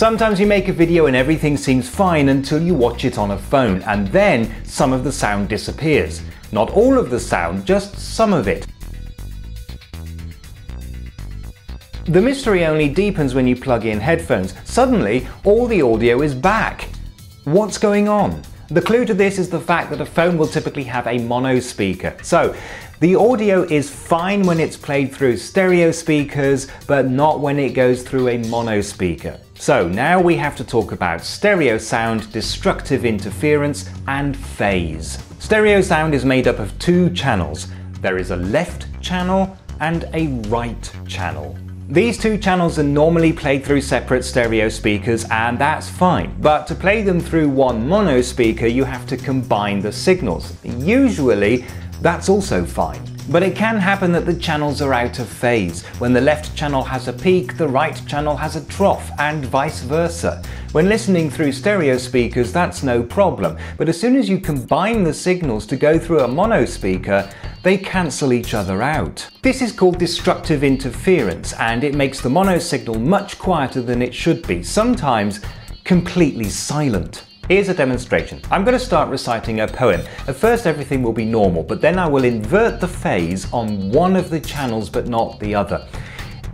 Sometimes you make a video and everything seems fine until you watch it on a phone, and then some of the sound disappears. Not all of the sound, just some of it. The mystery only deepens when you plug in headphones. Suddenly, all the audio is back. What's going on? The clue to this is the fact that a phone will typically have a mono speaker. So, the audio is fine when it's played through stereo speakers, but not when it goes through a mono speaker. So, now we have to talk about stereo sound, destructive interference, and phase. Stereo sound is made up of two channels. There is a left channel and a right channel. These two channels are normally played through separate stereo speakers, and that's fine. But to play them through one mono speaker, you have to combine the signals. Usually, that's also fine. But it can happen that the channels are out of phase. When the left channel has a peak, the right channel has a trough, and vice versa. When listening through stereo speakers, that's no problem. But as soon as you combine the signals to go through a mono speaker, they cancel each other out. This is called destructive interference, and it makes the mono signal much quieter than it should be, sometimes completely silent. Here's a demonstration. I'm going to start reciting a poem. At first everything will be normal, but then I will invert the phase on one of the channels but not the other.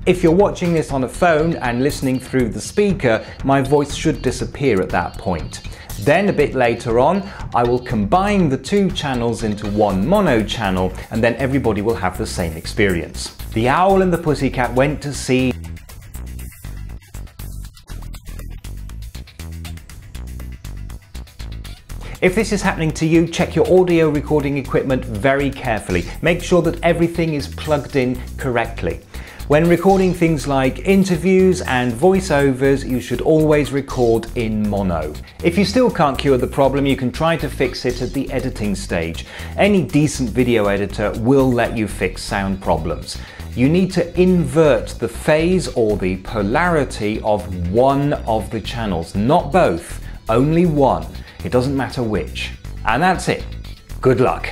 If you're watching this on a phone and listening through the speaker, my voice should disappear at that point. Then a bit later on, I will combine the two channels into one mono channel, and then everybody will have the same experience. The owl and the pussycat went to sea. If this is happening to you, check your audio recording equipment very carefully. Make sure that everything is plugged in correctly. When recording things like interviews and voiceovers, you should always record in mono. If you still can't cure the problem, you can try to fix it at the editing stage. Any decent video editor will let you fix sound problems. You need to invert the phase or the polarity of one of the channels, not both, only one. It doesn't matter which. And that's it. Good luck.